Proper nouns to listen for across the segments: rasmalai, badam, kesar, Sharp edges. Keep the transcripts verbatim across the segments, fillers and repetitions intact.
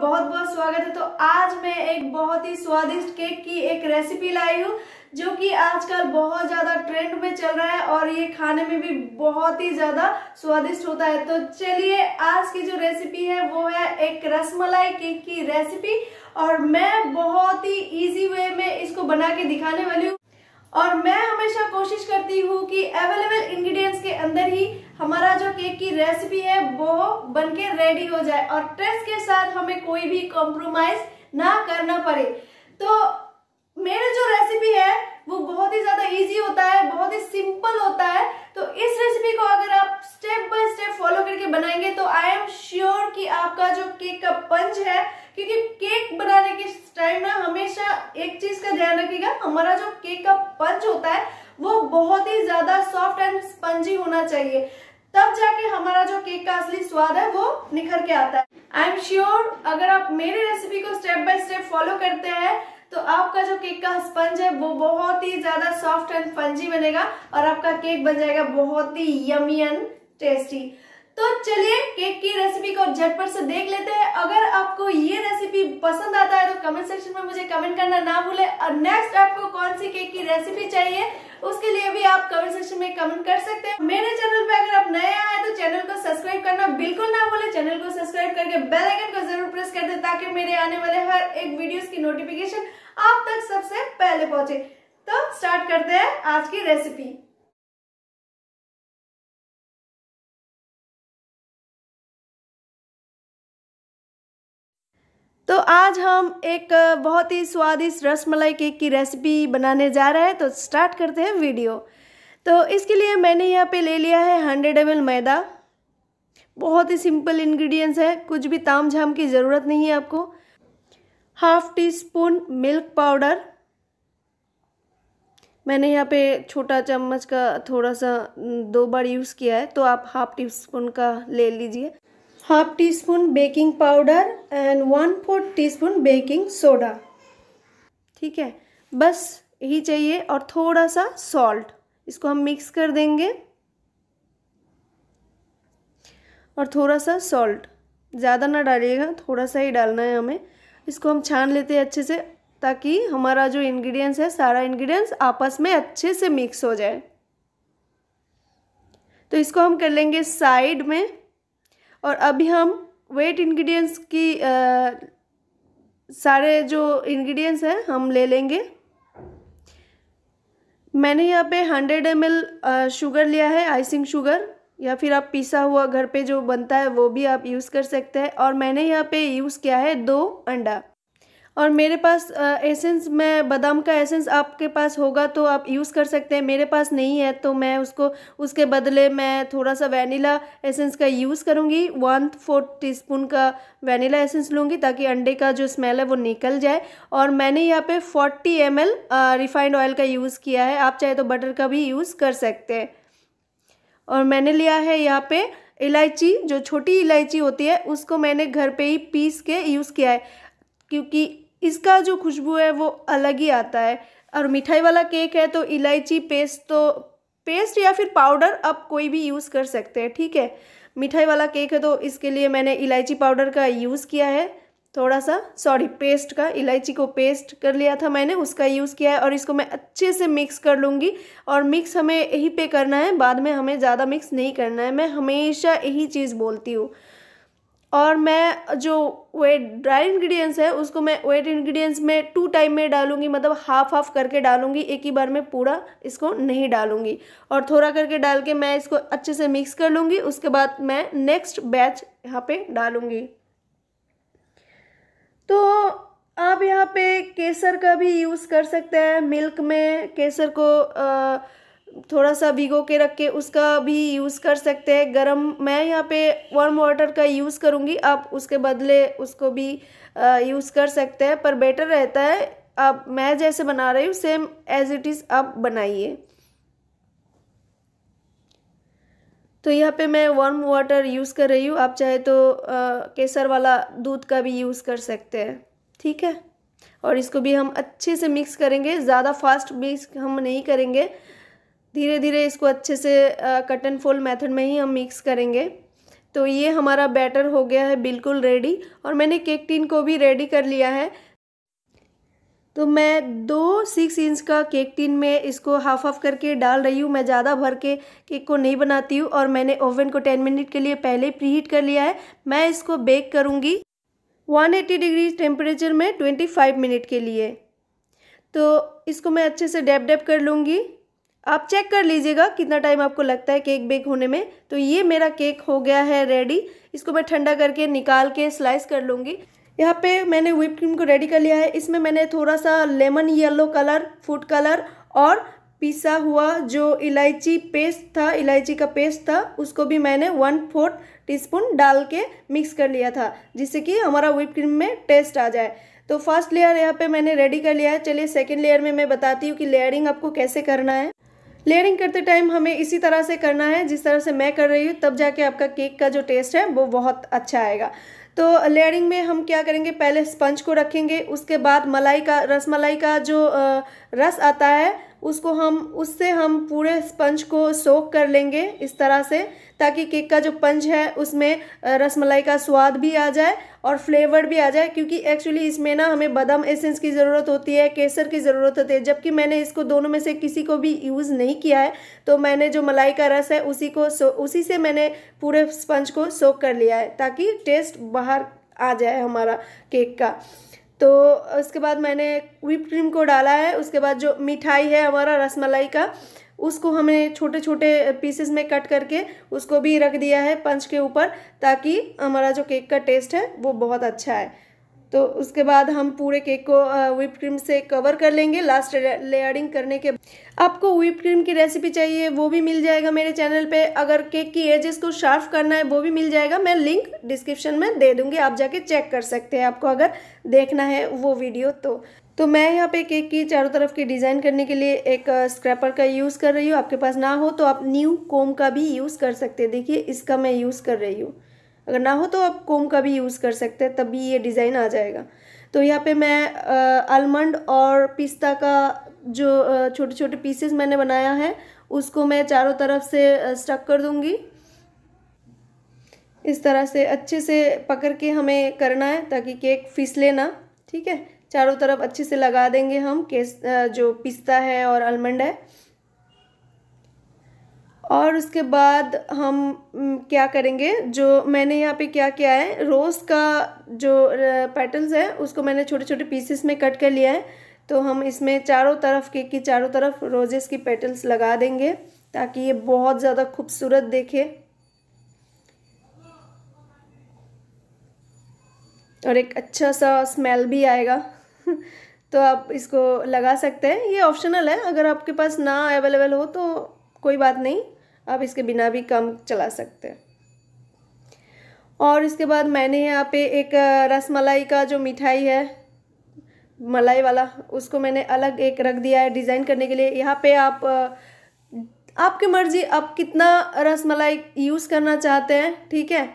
बहुत बहुत स्वागत है। तो आज मैं एक बहुत ही स्वादिष्ट केक की एक रेसिपी लाई हूँ जो कि आजकल बहुत ज़्यादा ट्रेंड में चल रहा है और ये खाने में भी बहुत ही ज़्यादा स्वादिष्ट होता है। तो चलिए आज की जो रेसिपी है वो है एक रसमलाई केक की रेसिपी और मैं बहुत ही इजी वे में इसको बना के दिखाने वाली हूँ। और मैं हमेशा कोशिश करती हूँ कि अवेलेबल इंग्रेडिएंट्स के अंदर ही हमारा जो केक की रेसिपी है वो बनके रेडी हो जाए और टेस्ट के साथ हमें कोई भी कॉम्प्रोमाइज ना करना पड़े। तो मेरी जो रेसिपी है वो बहुत ही ज्यादा इजी होता है, बहुत ही सिंपल होता है। तो इस रेसिपी को अगर आप स्टेप बाय स्टेप फॉलो करके बनाएंगे तो आई एम श्योर कि आपका जो केक का पंच है, क्योंकि केक बनाने के टाइम ना हमेशा एक चीज का ध्यान रखिएगा, हमारा जो केक का पंच होता है वो बहुत ही ज्यादा सॉफ्ट एंड स्पंजी होना चाहिए, तब जाके हमारा जो केक का असली स्वाद है वो निखर के आता है। आई एम श्योर अगर आप मेरी रेसिपी को स्टेप बाय स्टेप फॉलो करते हैं तो आपका जो केक का स्पंज है वो बहुत ही ज्यादा सॉफ्ट एंड स्पंजी बनेगा और आपका केक बन जाएगा बहुत ही यमी एंड टेस्टी। तो चलिए केक की रेसिपी को झटपट से देख लेते हैं। अगर आपको ये रेसिपी पसंद आता है तो कमेंट सेक्शन में मुझे कमेंट करना ना भूले और नेक्स्ट आपको कौन सी केक की रेसिपी चाहिए उसके लिए भी आप कमेंट सेक्शन में कमेंट कर सकते हैं। मेरे चैनल पे अगर आप नए आए तो चैनल को सब्सक्राइब करना बिल्कुल ना भूले। चैनल को सब्सक्राइब करके बेल आइकन को जरूर प्रेस कर दें ताकि मेरे आने वाले हर एक वीडियोस की नोटिफिकेशन आप तक सबसे पहले पहुंचे। तो स्टार्ट करते हैं आज की रेसिपी। तो आज हम एक बहुत ही स्वादिष्ट रसमलाई केक की रेसिपी बनाने जा रहे हैं। तो स्टार्ट करते हैं वीडियो। तो इसके लिए मैंने यहाँ पे ले लिया है हंड्रेड एम एल मैदा। बहुत ही सिंपल इंग्रेडिएंट्स है, कुछ भी ताम झाम की ज़रूरत नहीं है आपको। Half teaspoon milk powder, मैंने यहाँ पे छोटा चम्मच का थोड़ा सा दो बार यूज़ किया है तो आप हाफ टी स्पून का ले लीजिए। Half teaspoon baking powder and one fourth teaspoon baking soda, ठीक है, बस यही चाहिए। और थोड़ा सा सॉल्ट, इसको हम मिक्स कर देंगे। और थोड़ा सा सॉल्ट ज़्यादा ना डालिएगा, थोड़ा सा ही डालना है हमें। इसको हम छान लेते हैं अच्छे से ताकि हमारा जो इंग्रेडिएंट्स है सारा इंग्रेडिएंट्स आपस में अच्छे से मिक्स हो जाए। तो इसको हम कर लेंगे साइड में। और अभी हम वेट इंग्रेडिएंट्स की आ, सारे जो इंग्रेडिएंट्स हैं हम ले लेंगे। मैंने यहाँ पे हंड्रेड एम एल शुगर लिया है, आइसिंग शुगर, या फिर आप पिसा हुआ घर पे जो बनता है वो भी आप यूज़ कर सकते हैं। और मैंने यहाँ पे यूज़ किया है दो अंडा। और मेरे पास आ, एसेंस में बादाम का एसेंस आपके पास होगा तो आप यूज़ कर सकते हैं। मेरे पास नहीं है तो मैं उसको उसके बदले मैं थोड़ा सा वैनिला एसेंस का यूज़ करूँगी। वन फोर्थ टीस्पून का वैनिला एसेंस लूँगी ताकि अंडे का जो स्मेल है वो निकल जाए। और मैंने यहाँ पे forty M L refined oil का यूज़ किया है, आप चाहे तो बटर का भी यूज़ कर सकते हैं। और मैंने लिया है यहाँ पे इलायची, जो छोटी इलायची होती है उसको मैंने घर पर ही पीस के यूज़ किया है क्योंकि इसका जो खुशबू है वो अलग ही आता है। और मिठाई वाला केक है तो इलायची पेस्ट, तो पेस्ट या फिर पाउडर आप कोई भी यूज़ कर सकते हैं, ठीक है। मिठाई वाला केक है तो इसके लिए मैंने इलायची पाउडर का यूज़ किया है, थोड़ा सा सॉरी पेस्ट का, इलायची को पेस्ट कर लिया था मैंने, उसका यूज़ किया है। और इसको मैं अच्छे से मिक्स कर लूँगी। और मिक्स हमें यहीं पे करना है, बाद में हमें ज़्यादा मिक्स नहीं करना है, मैं हमेशा यही चीज़ बोलती हूँ। और मैं जो वेट ड्राई इंग्रेडिएंट्स है उसको मैं वेट इंग्रेडिएंट्स में टू टाइम में डालूंगी, मतलब हाफ हाफ करके डालूंगी, एक ही बार में पूरा इसको नहीं डालूंगी। और थोड़ा करके डाल के मैं इसको अच्छे से मिक्स कर लूँगी। उसके बाद मैं नेक्स्ट बैच यहाँ पे डालूंगी। तो आप यहाँ पे केसर का भी यूज़ कर सकते हैं, मिल्क में केसर को आ, थोड़ा सा भिगो के रख के उसका भी यूज़ कर सकते हैं गरम। मैं यहाँ पे वार्म वाटर का यूज़ करूँगी, आप उसके बदले उसको भी यूज़ कर सकते हैं, पर बेटर रहता है आप, मैं जैसे बना रही हूँ सेम एज इट इज़ आप बनाइए। तो यहाँ पे मैं वार्म वाटर यूज़ कर रही हूँ, आप चाहे तो आ, केसर वाला दूध का भी यूज़ कर सकते हैं, ठीक है। और इसको भी हम अच्छे से मिक्स करेंगे, ज़्यादा फास्ट मिक्स हम नहीं करेंगे, धीरे धीरे इसको अच्छे से कट एंड फोल्ड मेथड में ही हम मिक्स करेंगे। तो ये हमारा बैटर हो गया है बिल्कुल रेडी, और मैंने केक टिन को भी रेडी कर लिया है। तो मैं दो सिक्स इंच का केक टिन में इसको हाफ हाफ करके डाल रही हूँ। मैं ज़्यादा भर के केक को नहीं बनाती हूँ, और मैंने ओवन को टेन मिनट के लिए पहले प्रीहीट कर लिया है। मैं इसको बेक करूँगी एक सौ अस्सी डिग्री टेम्परेचर में पच्चीस मिनट के लिए। तो इसको मैं अच्छे से डैप डैप कर लूँगी। आप चेक कर लीजिएगा कितना टाइम आपको लगता है केक बेक होने में। तो ये मेरा केक हो गया है रेडी। इसको मैं ठंडा करके निकाल के स्लाइस कर लूँगी। यहाँ पे मैंने व्हिप क्रीम को रेडी कर लिया है। इसमें मैंने थोड़ा सा lemon yellow colour, food colour और पिसा हुआ जो इलायची पेस्ट था, इलायची का पेस्ट था, उसको भी मैंने वन फोर्थ टीस्पून डाल के मिक्स कर लिया था, जिससे कि हमारा व्हिप क्रीम में टेस्ट आ जाए। तो फर्स्ट लेयर यहाँ पे मैंने रेडी कर लिया है। चलिए सेकेंड लेयर में मैं बताती हूँ कि लेयरिंग आपको कैसे करना है। लेयरिंग करते टाइम हमें इसी तरह से करना है जिस तरह से मैं कर रही हूँ, तब जाके आपका केक का जो टेस्ट है वो बहुत अच्छा आएगा। तो लेयरिंग में हम क्या करेंगे, पहले स्पंज को रखेंगे, उसके बाद मलाई का रसमलाई का जो रस आता है उसको हम उससे हम पूरे स्पंज को सोक कर लेंगे इस तरह से, ताकि केक का जो पंच है उसमें रसमलाई का स्वाद भी आ जाए और फ्लेवर भी आ जाए। क्योंकि एक्चुअली इसमें ना हमें बादाम एसेंस की ज़रूरत होती है, केसर की ज़रूरत होती है, जबकि मैंने इसको दोनों में से किसी को भी यूज़ नहीं किया है। तो मैंने जो मलाई का रस है उसी को उसी से मैंने पूरे स्पंज को सोक कर लिया है, ताकि टेस्ट बाहर आ जाए हमारा केक का। तो उसके बाद मैंने व्हिप क्रीम को डाला है। उसके बाद जो मिठाई है हमारा रसमलाई का, उसको हमें छोटे छोटे पीसेस में कट करके उसको भी रख दिया है पंच के ऊपर, ताकि हमारा जो केक का टेस्ट है वो बहुत अच्छा है। तो उसके बाद हम पूरे केक को व्हिप क्रीम से कवर कर लेंगे लास्ट लेयरिंग करने के। आपको व्हिप क्रीम की रेसिपी चाहिए वो भी मिल जाएगा मेरे चैनल पे। अगर केक की एजेस को शार्प करना है वो भी मिल जाएगा, मैं लिंक डिस्क्रिप्शन में दे दूँगी, आप जाके चेक कर सकते हैं आपको अगर देखना है वो वीडियो। तो तो मैं यहाँ पे केक की चारों तरफ की डिज़ाइन करने के लिए एक स्क्रैपर का यूज़ कर रही हूँ। आपके पास ना हो तो आप न्यू कोम का भी यूज़ कर सकते हैं। देखिए इसका मैं यूज़ कर रही हूँ, अगर ना हो तो आप कोम का भी यूज़ कर सकते हैं, तभी ये डिज़ाइन आ जाएगा। तो यहाँ पे मैं आलमंड और पिस्ता का जो छोटे छोटे पीसेस मैंने बनाया है उसको मैं चारों तरफ से स्टक कर दूँगी। इस तरह से अच्छे से पकड़ के हमें करना है ताकि केक फिसले ना, ठीक है। चारों तरफ अच्छे से लगा देंगे हम केस जो पिस्ता है और आलमंड है। और उसके बाद हम क्या करेंगे, जो मैंने यहाँ पे क्या किया है, रोज़ का जो पेटल्स है उसको मैंने छोटे छोटे पीसेस में कट कर लिया है। तो हम इसमें चारों तरफ केक की चारों तरफ रोजेस की पेटल्स लगा देंगे, ताकि ये बहुत ज़्यादा खूबसूरत दिखे और एक अच्छा सा स्मेल भी आएगा। तो आप इसको लगा सकते हैं, ये ऑप्शनल है, अगर आपके पास ना अवेलेबल हो तो कोई बात नहीं, आप इसके बिना भी काम चला सकते हैं। और इसके बाद मैंने यहाँ पे एक रसमलाई का जो मिठाई है, मलाई वाला, उसको मैंने अलग एक रख दिया है डिज़ाइन करने के लिए। यहाँ पे आप आपकी मर्ज़ी, आप कितना रसमलाई यूज़ करना चाहते हैं, ठीक है,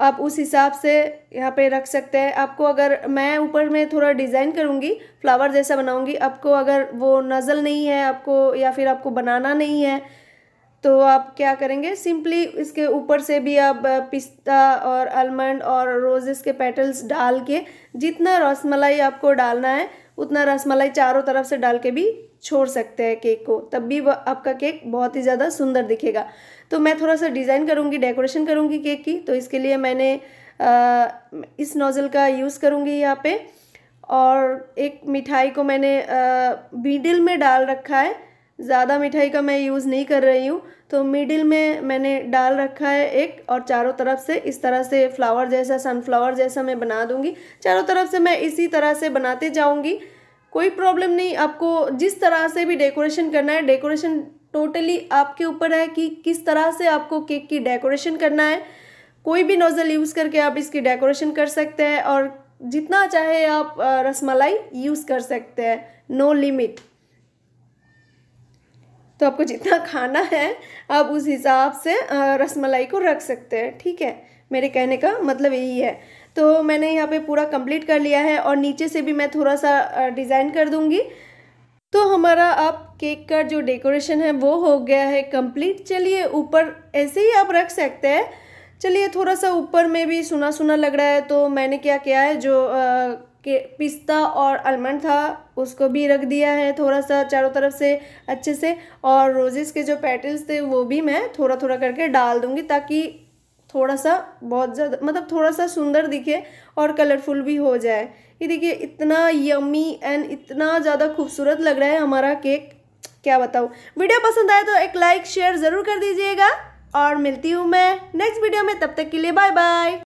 आप उस हिसाब से यहाँ पे रख सकते हैं। आपको अगर मैं ऊपर में थोड़ा डिज़ाइन करूँगी, फ्लावर जैसा बनाऊँगी, आपको अगर वो नज़ल नहीं है आपको, या फिर आपको बनाना नहीं है, तो आप क्या करेंगे, सिंपली इसके ऊपर से भी आप पिस्ता और आलमंड और रोजेस के पेटल्स डाल के जितना रसमलाई आपको डालना है उतना रसमलाई चारों तरफ से डाल के भी छोड़ सकते हैं केक को, तब भी आपका केक बहुत ही ज़्यादा सुंदर दिखेगा। तो मैं थोड़ा सा डिज़ाइन करूँगी, डेकोरेशन करूँगी केक की, तो इसके लिए मैंने आ, इस नोज़ल का यूज़ करूँगी यहाँ पे। और एक मिठाई को मैंने मिडिल में डाल रखा है, ज़्यादा मिठाई का मैं यूज़ नहीं कर रही हूँ, तो मिडिल में मैंने डाल रखा है एक, और चारों तरफ से इस तरह से फ्लावर जैसा, सनफ्लावर जैसा मैं बना दूँगी चारों तरफ से। मैं इसी तरह से बनाते जाऊँगी, कोई प्रॉब्लम नहीं। आपको जिस तरह से भी डेकोरेशन करना है, डेकोरेशन टोटली आपके ऊपर है कि किस तरह से आपको केक की डेकोरेशन करना है। कोई भी नोज़ल यूज़ करके आप इसकी डेकोरेशन कर सकते हैं, और जितना चाहे आप रसमलाई यूज़ कर सकते हैं, नो लिमिट। तो आपको जितना खाना है आप उस हिसाब से रसमलाई को रख सकते हैं, ठीक है, मेरे कहने का मतलब यही है। तो मैंने यहाँ पे पूरा कंप्लीट कर लिया है, और नीचे से भी मैं थोड़ा सा डिज़ाइन कर दूँगी। तो हमारा आप केक का जो डेकोरेशन है वो हो गया है कंप्लीट। चलिए ऊपर ऐसे ही आप रख सकते हैं। चलिए थोड़ा सा ऊपर में भी सुना सुना लग रहा है, तो मैंने क्या किया है, जो आ, के पिस्ता और आलमंड था उसको भी रख दिया है थोड़ा सा चारों तरफ से अच्छे से, और रोजेस के जो पेटल्स थे वो भी मैं थोड़ा थोड़ा करके डाल दूँगी ताकि थोड़ा सा बहुत ज़्यादा मतलब थोड़ा सा सुंदर दिखे और कलरफुल भी हो जाए। ये देखिए इतना यमी एंड इतना ज़्यादा खूबसूरत लग रहा है हमारा केक, क्या बताऊँ। वीडियो पसंद आए तो एक लाइक शेयर ज़रूर कर दीजिएगा और मिलती हूँ मैं नेक्स्ट वीडियो में, तब तक के लिए बाय बाय।